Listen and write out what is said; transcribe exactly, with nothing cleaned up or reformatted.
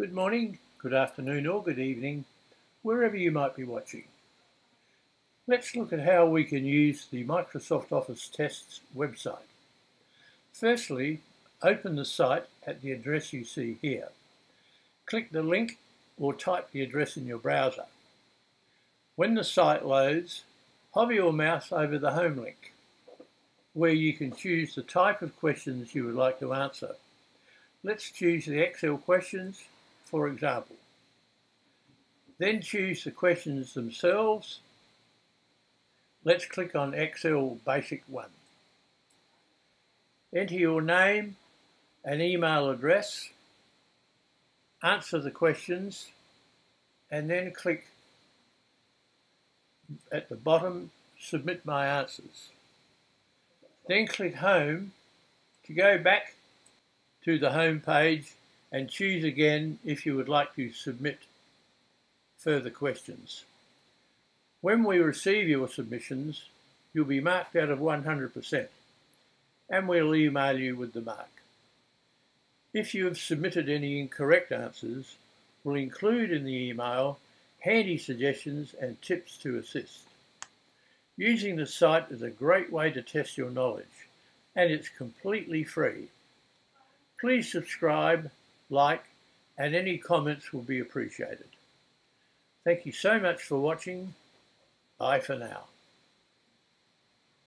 Good morning, good afternoon or good evening, wherever you might be watching. Let's look at how we can use the Microsoft Office Tests website. Firstly, open the site at the address you see here. Click the link or type the address in your browser. When the site loads, hover your mouse over the home link, where you can choose the type of questions you would like to answer. Let's choose the Excel questions, for example. Then choose the questions themselves. Let's click on Excel Basic one. Enter your name and email address, answer the questions, and then click at the bottom, Submit My Answers. Then click Home to go back to the home page and choose again if you would like to submit further questions. When we receive your submissions, you'll be marked out of one hundred percent and we'll email you with the mark. If you have submitted any incorrect answers, we'll include in the email handy suggestions and tips to assist. Using the site is a great way to test your knowledge, and it's completely free. Please subscribe, like, and any comments will be appreciated. Thank you so much for watching. Bye for now.